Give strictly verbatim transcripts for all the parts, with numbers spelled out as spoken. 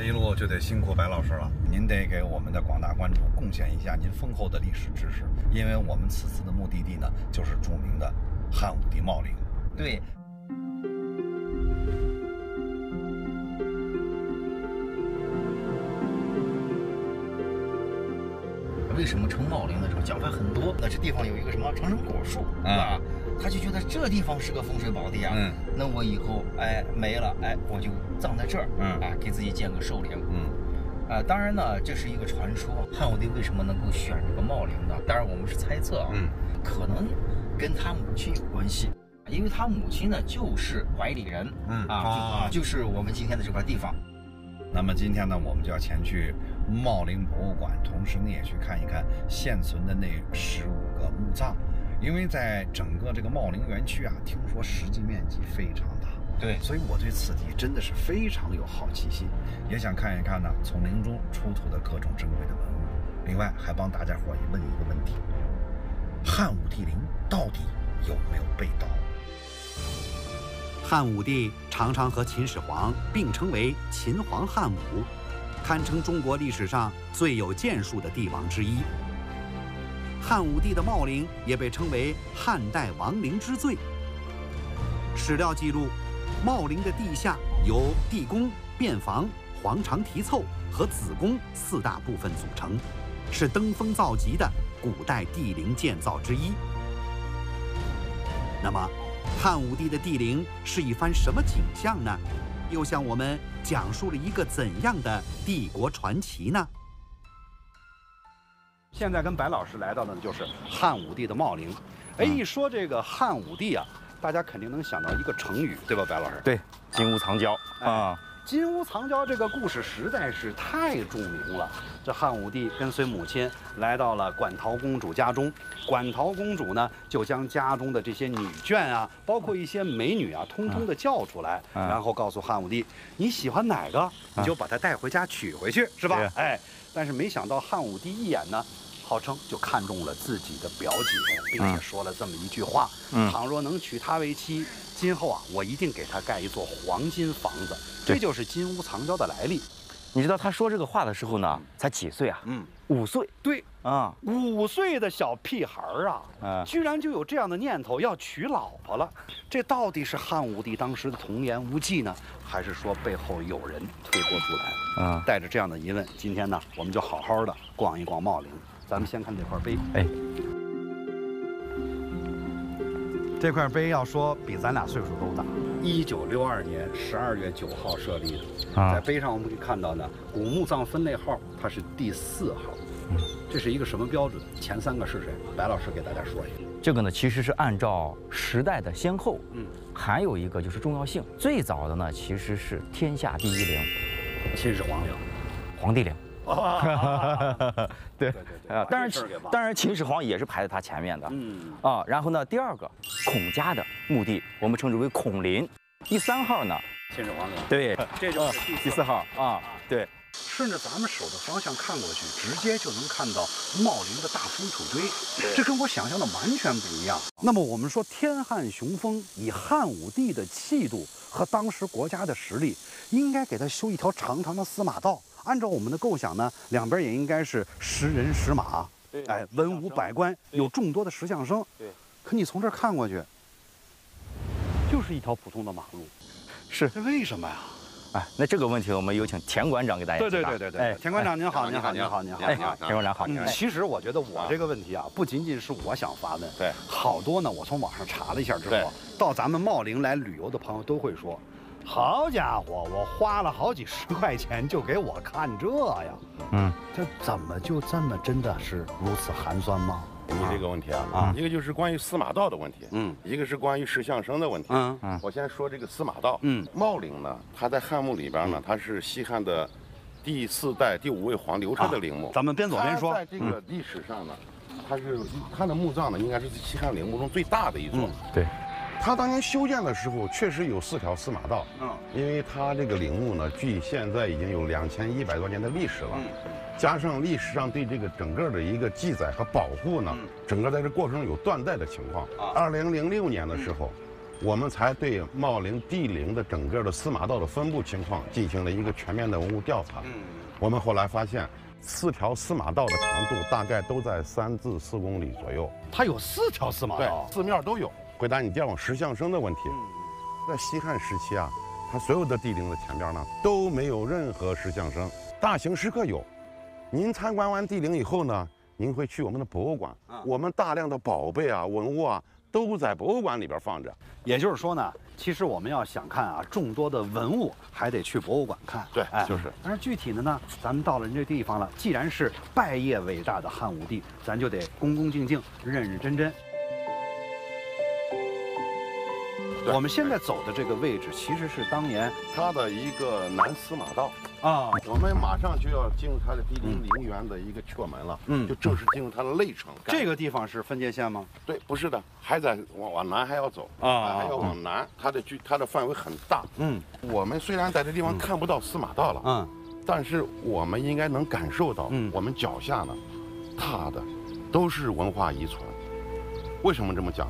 这一路就得辛苦白老师了，您得给我们的广大观众贡献一下您丰厚的历史知识，因为我们此次的目的地呢，就是著名的汉武帝茂陵。对。 为什么称茂陵的时候讲法很多？那这地方有一个什么长生果树啊，他就觉得这地方是个风水宝地啊。嗯，那我以后哎没了哎，我就葬在这儿。嗯，啊，给自己建个寿陵。嗯，啊，当然呢，这是一个传说。汉武帝为什么能够选这个茂陵呢？当然我们是猜测啊，嗯，可能跟他母亲有关系，因为他母亲呢就是怀里人。嗯啊，就是我们今天的这块地方。 那么今天呢，我们就要前去茂陵博物馆，同时呢也去看一看现存的那十五个墓葬，因为在整个这个茂陵园区啊，听说实际面积非常大。对，所以我对此地真的是非常有好奇心，也想看一看呢从陵中出土的各种珍贵的文物。另外还帮大家伙问一个问题：汉武帝陵到底有没有被盗？ 汉武帝常常和秦始皇并称为“秦皇汉武”，堪称中国历史上最有建树的帝王之一。汉武帝的茂陵也被称为汉代亡陵之最。史料记录，茂陵的地下由地宫、便房、皇长题凑和子宫四大部分组成，是登峰造极的古代帝陵建造之一。那么， 汉武帝的帝陵是一番什么景象呢？又向我们讲述了一个怎样的帝国传奇呢？现在跟白老师来到的就是汉武帝的茂陵。哎，一说这个汉武帝啊，大家肯定能想到一个成语，对吧，白老师？对，金屋藏娇啊。哎 金屋藏娇这个故事实在是太著名了。这汉武帝跟随母亲来到了馆陶公主家中，馆陶公主呢就将家中的这些女眷啊，包括一些美女啊，通通的叫出来，嗯、然后告诉汉武帝，你喜欢哪个，你就把她带回家娶回去，是吧？嗯、哎，但是没想到汉武帝一眼呢，号称就看中了自己的表姐，并且说了这么一句话：嗯、倘若能娶她为妻，今后啊，我一定给她盖一座黄金房子。 这就是金屋藏娇的来历。你知道他说这个话的时候呢，才几岁啊？嗯，五岁。对啊，五岁的小屁孩啊，嗯，居然就有这样的念头要娶老婆了。这到底是汉武帝当时的童言无忌呢，还是说背后有人推波助澜？啊，带着这样的疑问，今天呢，我们就好好的逛一逛茂陵。咱们先看这块碑。哎，这块碑要说比咱俩岁数都大。 一九六二年十二月九号设立的，啊、在碑上我们可以看到呢，古墓葬分类号它是第四号，嗯、这是一个什么标准？前三个是谁？白老师给大家说一下。这个呢，其实是按照时代的先后，嗯，还有一个就是重要性。最早的呢，其实是天下第一陵，秦始皇陵，皇帝陵。 对对对啊，当然当然秦始皇也是排在他前面的，嗯啊，然后呢，第二个孔家的墓地，我们称之为孔林。第三号呢，秦始皇陵，对，这就是第四号啊，对。顺着咱们手的方向看过去，直接就能看到茂陵的大封土堆，这跟我想象的完全不一样。那么我们说天汉雄风，以汉武帝的气度和当时国家的实力，应该给他修一条长长的司马道。 按照我们的构想呢，两边也应该是识人识马，哎，文武百官有众多的石像生。对，可你从这儿看过去，就是一条普通的马路，是这为什么呀？哎，那这个问题我们有请田馆长给大家解答。对对对对对，哎，田馆长您好，您好，您好，您好，哎，田馆长好。其实我觉得我这个问题啊，不仅仅是我想发问，对，好多呢，我从网上查了一下之后，到咱们茂陵来旅游的朋友都会说。 好家伙，我花了好几十块钱就给我看这呀，嗯，这怎么就这么真的是如此寒酸吗？你这个问题啊，啊，一个就是关于司马道的问题，嗯，一个是关于石像生的问题，嗯嗯，我先说这个司马道，嗯，茂陵呢，它在汉墓里边呢，它是西汉的第四代第五位皇刘彻的陵墓，咱们边走边说，在这个历史上呢，它是它的墓葬呢，应该是西汉陵墓中最大的一座，对。 他当年修建的时候，确实有四条司马道。嗯，因为他这个陵墓呢，距现在已经有两千一百多年的历史了，加上历史上对这个整个的一个记载和保护呢，整个在这过程中有断代的情况。二零零六年的时候，我们才对茂陵地陵的整个的司马道的分布情况进行了一个全面的文物调查。嗯，我们后来发现，四条司马道的长度大概都在三至四公里左右。它有四条司马道，对，四面都有。回答你第二种石像生的问题，嗯、在西汉时期啊，它所有的地陵的前边呢都没有任何石像生，大型石刻有。您参观完地陵以后呢，您会去我们的博物馆，嗯、我们大量的宝贝啊、文物啊。 都在博物馆里边放着，也就是说呢，其实我们要想看啊众多的文物，还得去博物馆看。对，哎，就是。但是具体的呢，咱们到了人这地方了，既然是拜谒伟大的汉武帝，咱就得恭恭敬敬、认认真真。我们现在走的这个位置，其实是当年它的一个南司马道啊。我们马上就要进入它的地陵陵园的一个阙门了，嗯，就正式进入它的内城。这个地方是分界线吗？对，不是的，还在往往南还要走啊，还要往南，它的距它的范围很大，嗯。我们虽然在这地方看不到司马道了，嗯，但是我们应该能感受到，嗯，我们脚下呢，踏的都是文化遗存。为什么这么讲？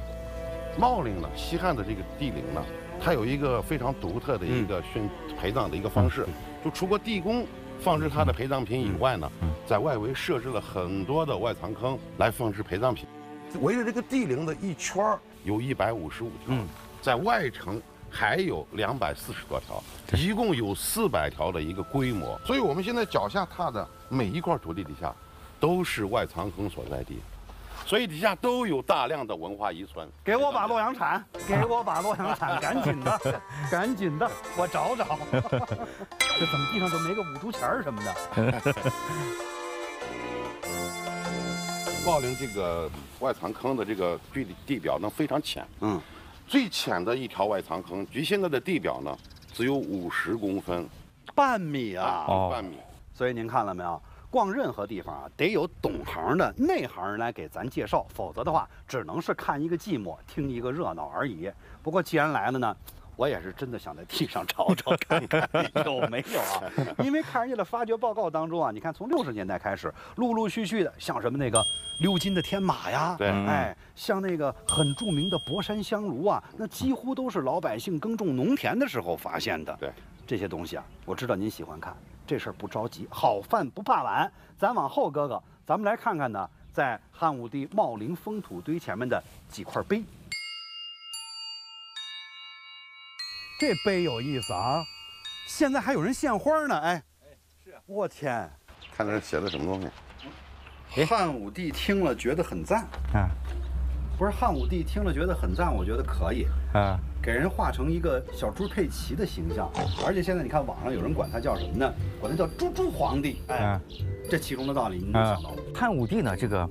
茂陵呢，西汉的这个地陵呢，它有一个非常独特的一个殉陪葬的一个方式，就除过地宫放置它的陪葬品以外呢，在外围设置了很多的外藏坑来放置陪葬品。围着这个地陵的一圈儿有一百五十五条，在外城还有两百四十多条，一共有四百条的一个规模。所以我们现在脚下踏的每一块土地底下，都是外藏坑所在地。 所以底下都有大量的文化遗存。给我把洛阳铲，给我把洛阳铲，赶紧的，赶紧的，我找找。这怎么地上就没个五铢钱什么的？茂陵这个外藏坑的这个地地表呢非常浅，嗯，最浅的一条外藏坑，距现在的地表呢只有五十公分，半米啊，哦、半米。所以您看了没有？ 逛任何地方啊，得有懂行的内行人来给咱介绍，否则的话，只能是看一个寂寞，听一个热闹而已。不过既然来了呢，我也是真的想在地上找找看看有没有啊，因为看人家的发掘报告当中啊，你看从六十年代开始，陆陆续续的，像什么那个鎏金的天马呀，对，哎，像那个很著名的博山香炉啊，那几乎都是老百姓耕种农田的时候发现的。对，这些东西啊，我知道您喜欢看。 这事儿不着急，好饭不怕晚。咱往后哥哥，咱们来看看呢，在汉武帝茂陵封土堆前面的几块碑。这碑有意思啊，现在还有人献花呢，哎，哎，是啊，我天，看这写的什么东西？汉武帝听了觉得很赞啊，不是汉武帝听了觉得很赞，我觉得可以啊。 给人画成一个小猪佩奇的形象，而且现在你看网上有人管他叫什么呢？管他叫猪猪皇帝。哎，这其中的道理你能想到吗？汉武帝呢，这个，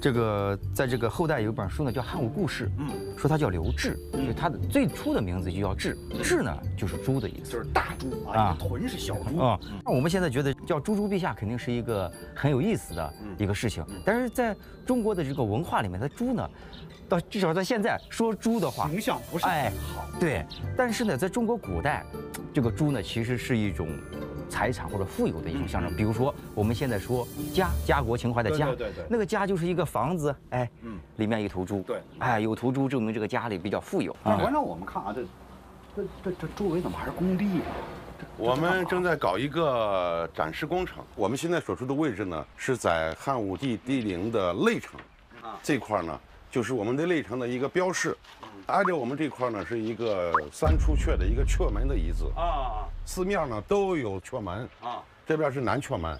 这个在这个后代有一本书呢叫《汉武故事》，嗯，说他叫刘志，就他的最初的名字就叫志，志呢就是猪的意思，就是大猪啊，豚是小猪啊。那我们现在觉得叫猪猪陛下肯定是一个很有意思的一个事情，但是在中国的这个文化里面，它猪呢。 到至少在现在说猪的话，形象不是太好。对，但是呢，在中国古代，这个猪呢其实是一种财产或者富有的一种象征。比如说我们现在说家，家国情怀的家，那个家就是一个房子，哎，里面一头猪，对，哎，有头猪证明这个家里比较富有。但是让我们看啊，这这这这周围怎么还是工地啊？我们正在搞一个展示工程。我们现在所处的位置呢，是在汉武帝地陵的内城，这块呢。 就是我们的内城的一个标示，挨着我们这块呢是一个三出阙的一个阙门的遗址啊，四面呢都有阙门啊，这边是南阙门，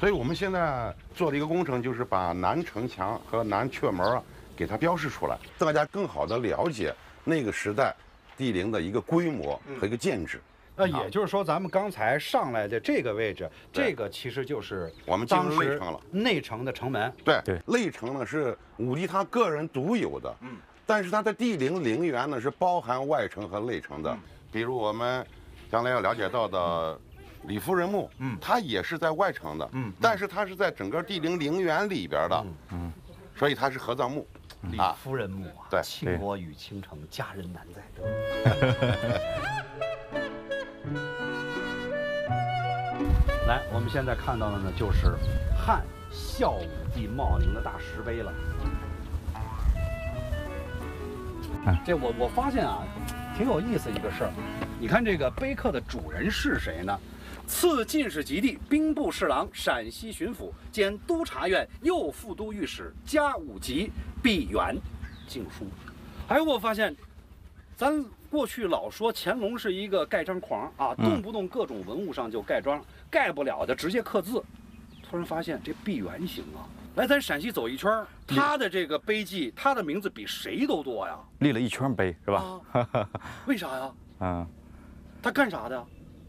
所以我们现在做了一个工程，就是把南城墙和南阙门啊给它标示出来，大家更好的了解那个时代地陵的一个规模和一个建制。嗯 那也就是说，咱们刚才上来的这个位置，这个其实就是我们进入内城了。内城的城门，对对，内城呢是武帝他个人独有的，嗯，但是他的地陵陵园呢是包含外城和内城的。嗯、比如我们将来要了解到的李夫人墓，嗯，它也是在外城的，嗯，但是它是在整个地陵陵园里边的，嗯，嗯所以它是合葬墓。 李夫人墓啊，对，倾国与倾城，佳人难再得。来，我们现在看到的呢，就是汉孝武帝茂陵的大石碑了。哎，这我我发现啊，挺有意思一个事儿。你看这个碑刻的主人是谁呢？次进士及第、兵部侍郎、陕西巡抚兼督察院右副都御史加五级毕沅敬书。哎，我发现，咱过去老说乾隆是一个盖章狂啊，动不动各种文物上就盖章，盖不了的直接刻字。突然发现这毕沅行啊。 来，咱陕西走一圈，他的这个碑记，他的名字比谁都多呀！立了一圈碑是吧？啊、为啥呀？嗯，他干啥的？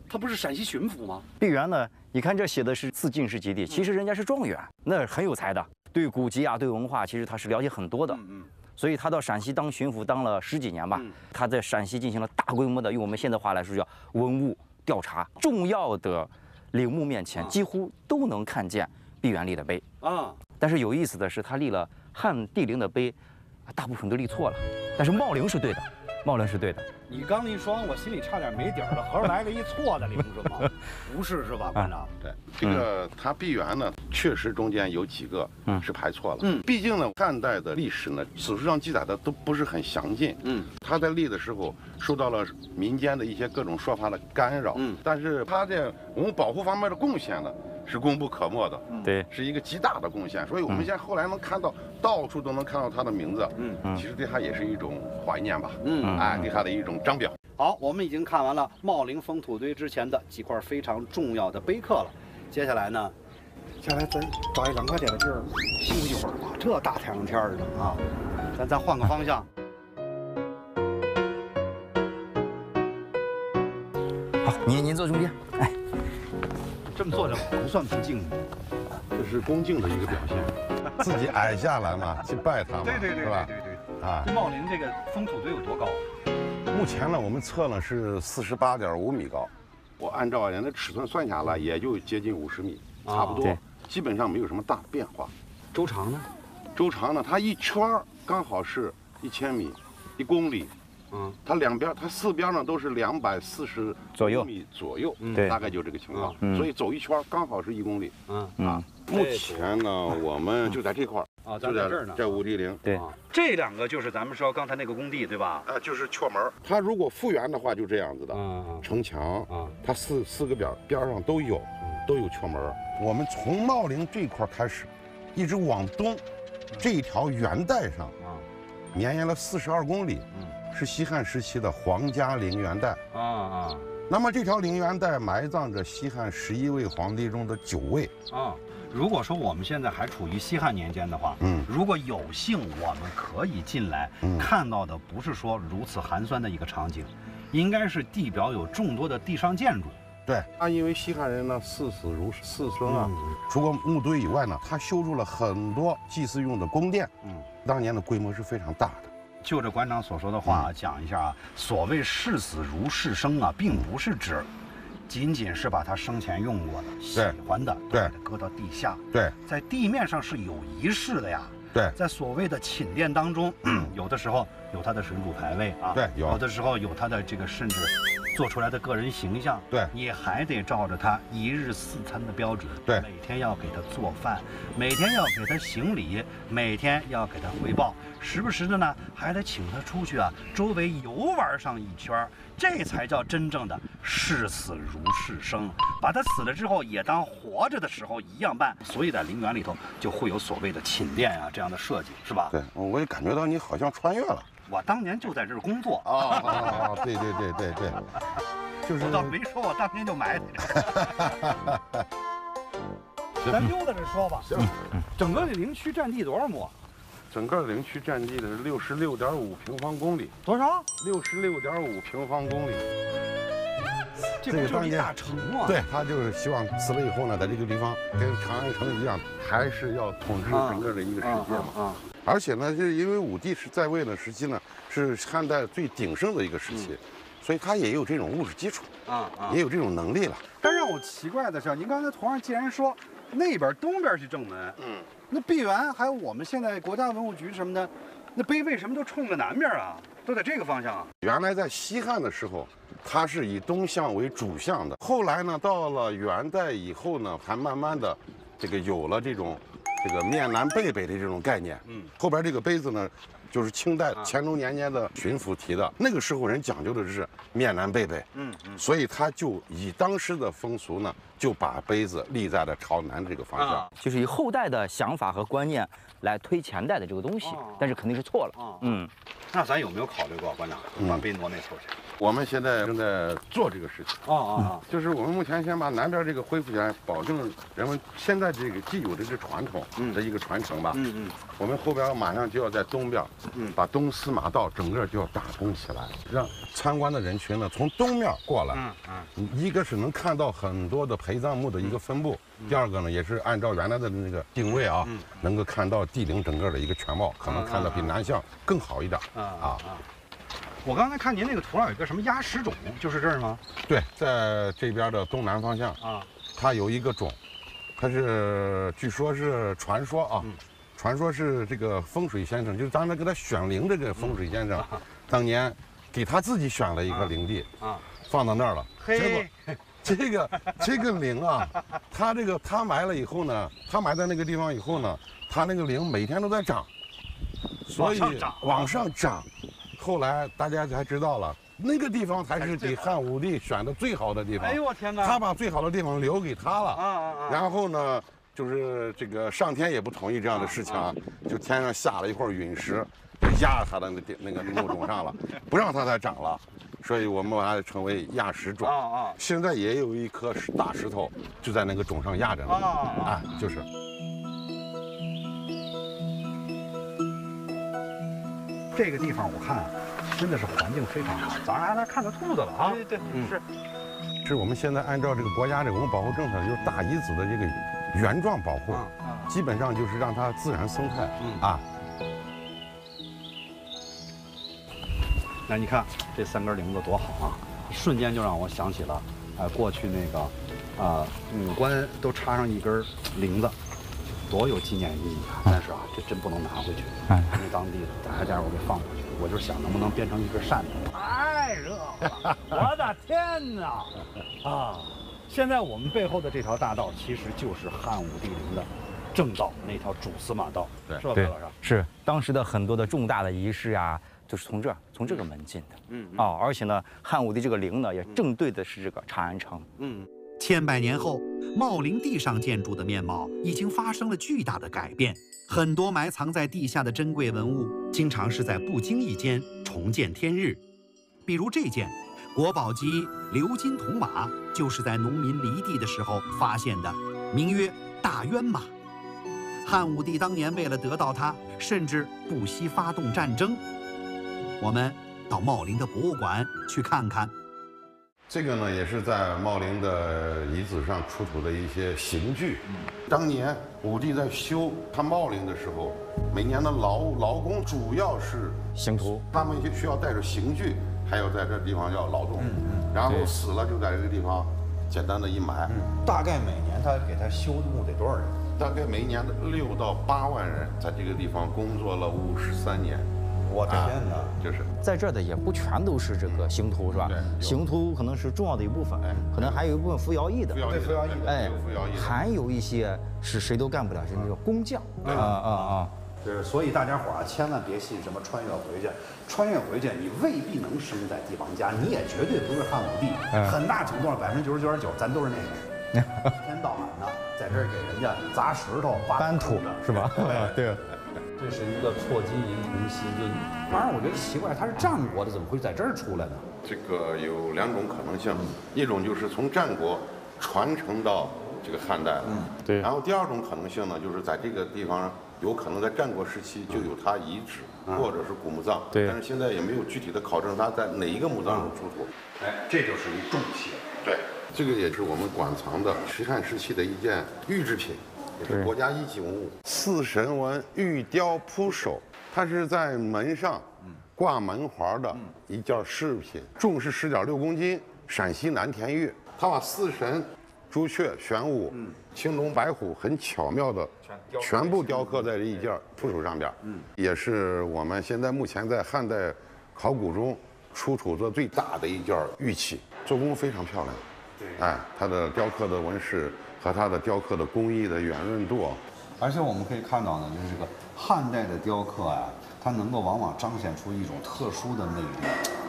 他不是陕西巡抚吗？毕沅呢？你看这写的是次进士及第，其实人家是状元，嗯、那很有才的，对古籍啊，对文化，其实他是了解很多的。嗯嗯。所以他到陕西当巡抚当了十几年吧，嗯、他在陕西进行了大规模的，用我们现在话来说叫文物调查，重要的陵墓面前、啊、几乎都能看见毕沅立的碑啊。 但是有意思的是，他立了汉帝陵的碑，大部分都立错了。但是茂陵是对的，茂陵是对的。你刚一说，我心里差点没底儿了，合着来个一错的陵是吗？不是是吧，馆长？对，这个他毕沅呢，确实中间有几个是排错了。嗯，毕竟呢，汉代的历史呢，史书上记载的都不是很详尽。嗯，他在立的时候受到了民间的一些各种说法的干扰。嗯，但是他在文物保护方面的贡献呢？ 是功不可没的，对，是一个极大的贡献，所以我们现在后来能看到，到处都能看到他的名字，嗯，其实对他也是一种怀念吧，嗯，哎，对他的一种张表。好，我们已经看完了茂陵封土堆之前的几块非常重要的碑刻了，接下来呢，接下来咱找一凉快点的地儿休息会儿吧，这大太阳天儿的啊，咱咱换个方向。好，您您坐中间，哎。 这么坐着不算不敬，这是恭敬的一个表现。自己矮下来嘛，去拜他嘛，对对对，是吧？对对对啊，这茂陵这个封土堆有多高？目前呢，我们测了是四十八点五米高，我按照人的尺寸算下来，也就接近五十米，差不多，基本上没有什么大的变化。周长呢？周长呢，它一圈刚好是一千米，一公里。 嗯，它两边，它四边呢都是两百四十左右米左右，对，大概就这个情况。所以走一圈刚好是一公里。嗯啊，目前呢，我们就在这块儿啊，就在这儿呢，在五帝陵。对，这两个就是咱们说刚才那个工地，对吧？啊，就是阙门。它如果复原的话，就这样子的。城墙啊，它四四个边边上都有，都有阙门。我们从茂陵这块开始，一直往东，这一条原带上啊，绵延了四十二公里。 是西汉时期的皇家陵园带啊啊，那么这条陵园带埋葬着西汉十一位皇帝中的九位啊。如果说我们现在还处于西汉年间的话，嗯，如果有幸我们可以进来，嗯、看到的不是说如此寒酸的一个场景，应该是地表有众多的地上建筑。对，他因为西汉人呢视死如视生啊，嗯、除了墓堆以外呢，他修筑了很多祭祀用的宫殿，嗯，当年的规模是非常大的。 就着馆长所说的话讲一下啊，所谓视死如视生啊，并不是指仅仅是把他生前用过的、喜欢的，对，搁到地下，对，在地面上是有仪式的呀，对，在所谓的寝殿当中，有的时候有他的神主牌位啊，对，有，有的时候有他的这个甚至做出来的个人形象，对，你还得照着他一日四餐的标准，对，每天要给他做饭，每天要给他行礼，每天要给他汇报。 时不时的呢，还得请他出去啊，周围游玩上一圈，这才叫真正的视死如视生，把他死了之后也当活着的时候一样办。所以在陵园里头就会有所谓的寝殿啊这样的设计，是吧？对，我也感觉到你好像穿越了。我当年就在这儿工作啊、哦哦！对对对对对，就是我倒没说我当年就埋汰着。咱溜达着说吧，行。整个这陵区占地多少亩？ 整个陵区占地的是六十六点五平方公里，多少？六十六点五平方公里。这个就是一大城嘛。对，他就是希望死了以后呢，在这个地方跟长安城一样，还是要统治整个的一个世界嘛。啊。啊啊而且呢，就是因为武帝是在位的时期呢，是汉代最鼎盛的一个时期，嗯、所以他也有这种物质基础，啊，啊也有这种能力了。但让我奇怪的是，您刚才同样既然说那边东边是正门，嗯。 那毕沅还有我们现在国家文物局什么的，那碑为什么都冲着南边啊？都在这个方向啊？原来在西汉的时候，它是以东向为主向的。后来呢，到了元代以后呢，还慢慢的这个有了这种这个面南背北的这种概念。嗯。后边这个碑子呢，就是清代乾隆年间的巡抚提的。那个时候人讲究的是面南背北，嗯嗯，所以他就以当时的风俗呢，就把杯子立在了朝南这个方向，就是以后代的想法和观念来推前代的这个东西，但是肯定是错了。嗯，那咱有没有考虑过，馆长把杯挪那头去？我们现在正在做这个事情。啊啊，就是我们目前先把南边这个恢复起来，保证人们现在这个既有的这传统的一个传承吧。嗯嗯，我们后边马上就要在东边，嗯，把东司马道整个就要打通起来，让参观的人群呢从东面过来。嗯嗯，一个是能看到很多的陪葬墓的一个分布，第二个呢也是按照原来的那个定位啊，能够看到帝陵整个的一个全貌，可能看到比南向更好一点。啊啊。 我刚才看您那个图上有一个什么鸭屎冢，就是这儿吗？对，在这边的东南方向啊，它有一个冢，它是据说是传说啊，嗯、传说是这个风水先生，就是当时给他选陵这个风水先生，嗯啊、当年给他自己选了一个陵地啊，啊放到那儿了。嘿，这个这个陵啊，他这个他埋了以后呢，他埋在那个地方以后呢，他那个陵每天都在涨，所以往上涨。 后来大家才知道了，那个地方才是给汉武帝选的最好的地方。哎呦我天哪！他把最好的地方留给他了。啊啊啊！然后呢，就是这个上天也不同意这样的事情啊，就天上下了一块陨石，就压他的那那个墓冢上了，不让他再长了。所以我们把它称为压石冢。啊啊！现在也有一颗大石头就在那个冢上压着呢。啊啊！就是。 这个地方我看真的是环境非常好，咱还来看到兔子了啊！对对对，是。是我们现在按照这个国家这个文物保护政策，就是大遗址的这个原状保护，基本上就是让它自然生态啊。那你看这三根铃子多好啊！瞬间就让我想起了，哎，过去那个啊，武官都插上一根铃子。 多有纪念意义啊！但是啊，这真不能拿回去，因为当地的，大家我给放回去。我就想能不能变成一根扇子。太热了，我的天哪！啊，现在我们背后的这条大道其实就是汉武帝陵的正道，那条主司马道，是吧，白老师？是当时的很多的重大的仪式啊，就是从这儿从这个门进的。嗯啊、哦，而且呢，汉武帝这个陵呢，也正对的是这个长安城。嗯。 千百年后，茂陵地上建筑的面貌已经发生了巨大的改变。很多埋藏在地下的珍贵文物，经常是在不经意间重见天日。比如这件国宝级鎏金铜马，就是在农民犁地的时候发现的，名曰大渊马。汉武帝当年为了得到它，甚至不惜发动战争。我们到茂陵的博物馆去看看。 这个呢，也是在茂陵的遗址上出土的一些刑具。当年武帝在修他茂陵的时候，每年的劳劳工主要是刑徒，他们就需要带着刑具，还有在这地方要劳动，然后死了就在这个地方简单的一埋。大概每年他给他修墓得多少人？大概每年的六到八万人在这个地方工作了五十三年。 我天哪！啊、就是在这儿的也不全都是这个刑徒，是吧？刑徒可能是重要的一部分，可能还有一部分服徭役的，服徭役的，哎，还有一些是谁都干不了，是那个工匠。啊啊啊！对，所以大家伙啊，千万别信什么穿越回去，穿越回去你未必能生在帝王家，你也绝对不是汉武帝，很大程度上百分之九十九点九，咱都是那个。 一天到晚的在这儿给人家砸石头、搬土的是吧？对，这是一个错金银铜锡金。当然，我觉得奇怪，它是战国的，怎么会在这儿出来呢？这个有两种可能性，一种就是从战国传承到这个汉代了，嗯，对。然后第二种可能性呢，就是在这个地方有可能在战国时期就有它遗址，或者是古墓葬，对。但是现在也没有具体的考证它在哪一个墓葬上出土。哎，这就属于重器，对。 这个也是我们馆藏的西汉时期的一件玉制品，也是国家一级文物——四神纹玉雕扑首，它是在门上挂门环的一件饰品，重是 十点六 公斤，陕西南田玉。它把四神、朱雀、玄武、青龙、白虎很巧妙的全部雕刻在这一件扑首上边，也是我们现在目前在汉代考古中出土的最大的一件玉器，做工非常漂亮。 哎，它的雕刻的纹饰和它的雕刻的工艺的圆润度，而且我们可以看到呢，就是这个汉代的雕刻啊，它能够往往彰显出一种特殊的魅力。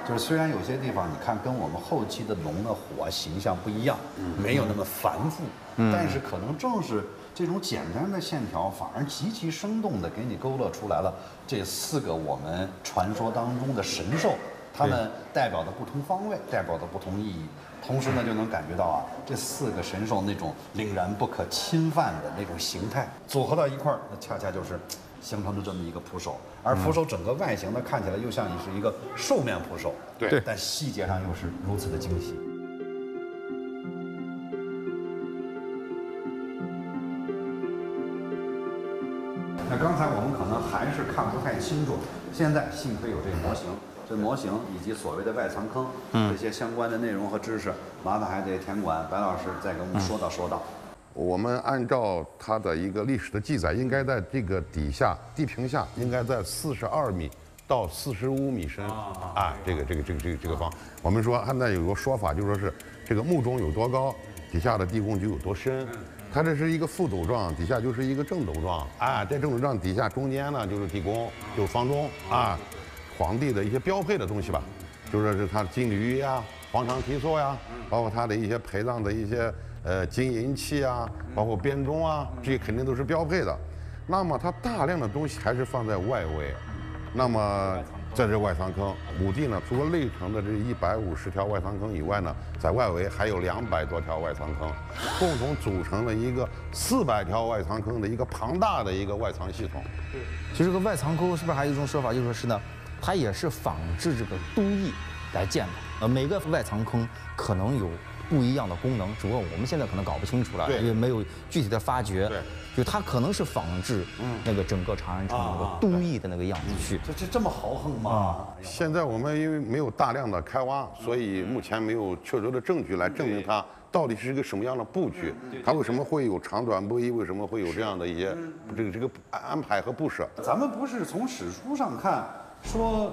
就是虽然有些地方你看跟我们后期的龙的火形象不一样，没有那么繁复，嗯、但是可能正是这种简单的线条，反而极其生动的给你勾勒出来了这四个我们传说当中的神兽。 它们代表的不同方位，代表的不同意义，同时呢，就能感觉到啊，这四个神兽那种凛然不可侵犯的那种形态，组合到一块儿，那恰恰就是形成了这么一个捕手。而捕手整个外形呢，看起来又像是一个兽面捕手，对，但细节上又是如此的精细。那刚才我们可能还是看不太清楚，现在幸亏有这个模型。 这模型以及所谓的外藏坑，嗯，这些相关的内容和知识，麻烦还得田管白老师再给我们说道说道。我们按照它的一个历史的记载，应该在这个底下地平下，应该在四十二米到四十五米深啊，这个这个这个这个这个方。我们说现在有个说法，就说是这个墓中有多高，底下的地宫就有多深。它这是一个覆斗状，底下就是一个正斗状啊，在正斗状底下中间呢就是地宫，就是方中啊。 皇帝的一些标配的东西吧，就是他金驴呀、黄肠蹄兽呀，包括他的一些陪葬的一些呃金银器啊，包括编钟啊，这些肯定都是标配的。那么它大量的东西还是放在外围，那么在这外藏坑，武帝呢除了内城的这一百五十条外藏坑以外呢，在外围还有两百多条外藏坑，共同组成了一个四百条外藏坑的一个庞大的一个外藏系统。对，其实这个外藏坑是不是还有一种说法，就说是呢？ 它也是仿制这个都邑来建的，呃，每个外藏坑可能有不一样的功能，只不过我们现在可能搞不清楚了，因为没有具体的发掘。对，就它可能是仿制那个整个长安城那个都邑的那个样子去。这这这么豪横吗？现在我们因为没有大量的开挖，所以目前没有确凿的证据来证明它到底是一个什么样的布局，它为什么会有长短不一，为什么会有这样的一些这个这个安排和布设？咱们不是从史书上看。 说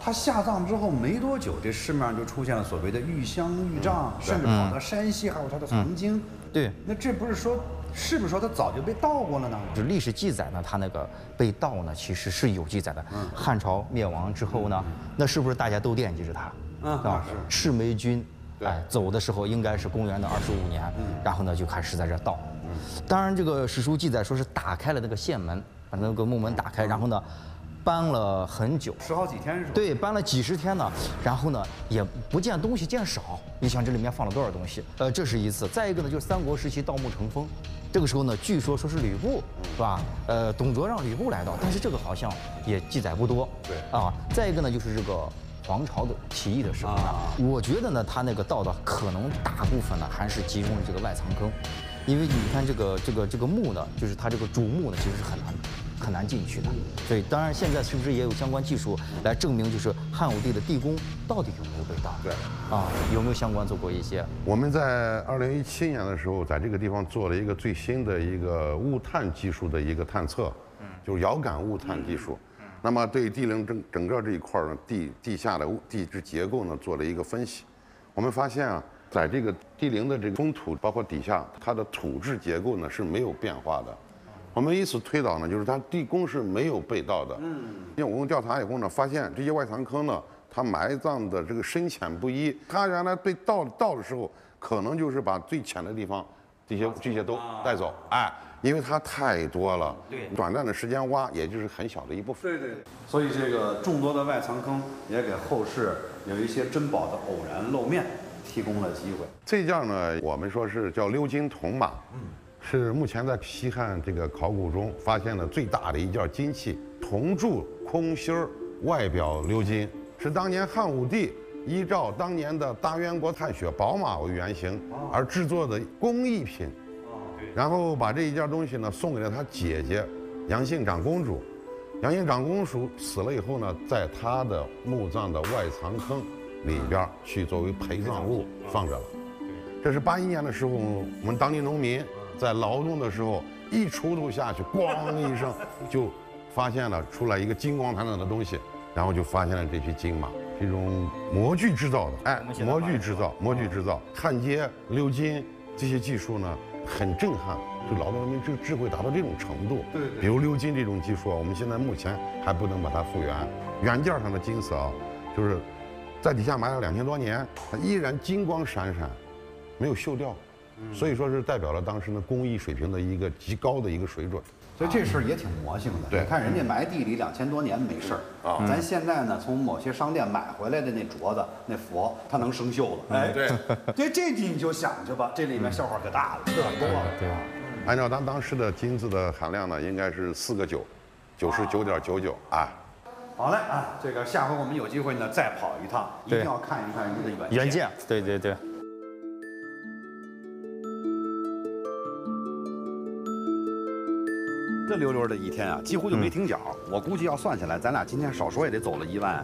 他下葬之后没多久，这市面上就出现了所谓的玉香、玉杖，嗯、甚至跑到山西还有它的藏经。嗯、对，那这不是说，是不是说它早就被盗过了呢？就历史记载呢，它那个被盗呢，其实是有记载的。嗯、汉朝灭亡之后呢，嗯、那是不是大家都惦记着它？嗯、啊，是。赤眉军，哎，走的时候应该是公元的二十五年，嗯、然后呢就开始在这盗。嗯、当然，这个史书记载说是打开了那个县门，把那个墓门打开，然后呢。 搬了很久，十好几天是吧？对，搬了几十天呢。然后呢，也不见东西，见少。你想这里面放了多少东西？呃，这是一次。再一个呢，就是三国时期盗墓成风，这个时候呢，据说说是吕布，是吧？呃，董卓让吕布来盗，但是这个好像也记载不多。对啊，再一个呢，就是这个黄巢的起义的时候呢，啊、我觉得呢，他那个盗的可能大部分呢还是集中于这个外藏坑，因为你看这个这个这个墓呢，就是它这个主墓呢，其实是很难。 很难进去的，所以当然现在是不是也有相关技术来证明，就是汉武帝的地宫到底有没有被盗？对，啊，有没有相关做过一些？我们在二零一七年的时候，在这个地方做了一个最新的一个物探技术的一个探测，嗯，就是遥感物探技术。嗯、那么对地陵整整个这一块呢，地地下的地质结构呢做了一个分析，我们发现啊，在这个地陵的这个封土，包括底下它的土质结构呢是没有变化的。 我们以此推导呢，就是它地宫是没有被盗的。嗯，因为我们调查以后呢，发现这些外藏坑呢，它埋葬的这个深浅不一。它原来被盗盗的时候，可能就是把最浅的地方，这些这些都带走。哎，因为它太多了，对，短暂的时间挖，也就是很小的一部分。对对。所以这个众多的外藏坑也给后世有一些珍宝的偶然露面提供了机会。这件呢，我们说是叫鎏金铜马。嗯。 是目前在西汉这个考古中发现的最大的一件金器，铜铸空心儿，外表鎏金，是当年汉武帝依照当年的大渊国汗血宝马为原型而制作的工艺品。然后把这一件东西呢送给了他姐姐杨信长公主，杨信长公主死了以后呢，在她的墓葬的外藏坑里边去作为陪葬物放着了。这是八一年的时候，我们当地农民。 在劳动的时候，一锄头下去，咣一声，就发现了出来一个金光灿灿的东西，然后就发现了这匹金马，这种模具制造的，哎，模具制造，模具制造，焊接、鎏金这些技术呢，很震撼，就劳动人民智慧达到这种程度。对，比如鎏金这种技术啊，我们现在目前还不能把它复原。原件上的金丝袄，就是在底下埋了两千多年，它依然金光闪闪，没有锈掉，所以说是代表了当时的工艺水平的一个极高的一个水准。 所以这事儿也挺魔性的。对，你看人家埋地里两千多年没事儿啊，咱现在呢从某些商店买回来的那镯子、那佛，它能生锈了。哎，对，所以这你就想去吧，这里面笑话可大了，可多了。对，按照咱当时的金子的含量呢，应该是四个九，九十九点九九啊。好嘞啊，这个下回我们有机会呢再跑一趟，一定要看一看人家的原件。对对对。 这溜溜的一天啊，几乎就没停脚。嗯、我估计要算下来，咱俩今天少说也得走了一万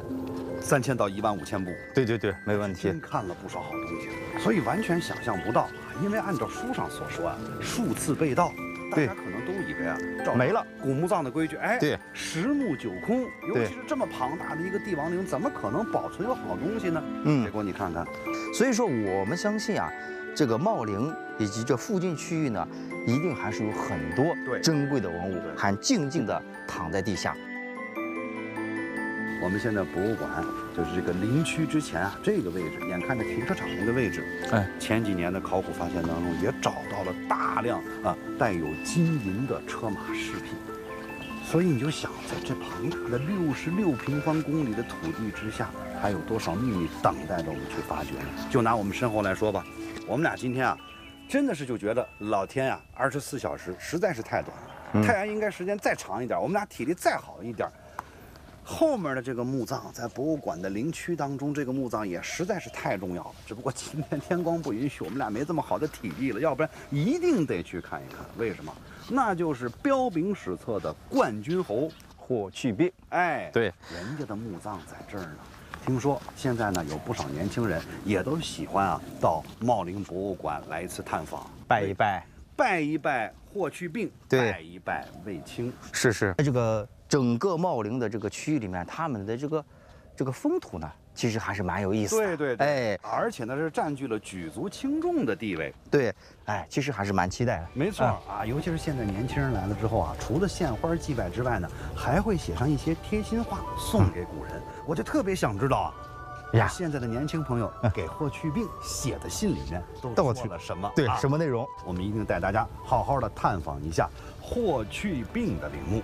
三千到一万五千步。对对对，没问题。真看了不少好东西，所以完全想象不到啊。因为按照书上所说啊，数次被盗，大家可能都以为啊，照没了。古墓葬的规矩，哎，对，十目九空，尤其是这么庞大的一个帝王陵，怎么可能保存有好东西呢？嗯，结果你看看，所以说我们相信啊。 这个茂陵以及这附近区域呢，一定还是有很多珍贵的文物，还静静地躺在地下。我们现在博物馆就是这个陵区之前啊，这个位置，眼看着停车场那个位置，哎，前几年的考古发现当中也找到了大量啊带有金银的车马饰品，所以你就想，在这庞大的六十六平方公里的土地之下，还有多少秘密等待着我们去发掘呢？就拿我们身后来说吧。 我们俩今天啊，真的是就觉得老天啊，二十四小时实在是太短了。太阳应该时间再长一点，我们俩体力再好一点。后面的这个墓葬在博物馆的陵区当中，这个墓葬也实在是太重要了。只不过今天天光不允许，我们俩没这么好的体力了，要不然一定得去看一看。为什么？那就是彪炳史册的冠军侯霍去病。哎，对，人家的墓葬在这儿呢。 听说现在呢，有不少年轻人也都喜欢啊，到茂陵博物馆来一次探访，拜一拜，拜一拜霍去病，拜一拜卫青。是是，这个整个茂陵的这个区域里面，他们的这个这个风土呢，其实还是蛮有意思的。对对对，哎，而且呢是占据了举足轻重的地位。对，哎，其实还是蛮期待的。没错、嗯、啊，尤其是现在年轻人来了之后啊，除了献花祭拜之外呢，还会写上一些贴心话送给古人。嗯 我就特别想知道啊，呀，现在的年轻朋友给霍去病写的信里面都说了什么？对，什么内容？我们一定带大家好好的探访一下霍去病的陵墓。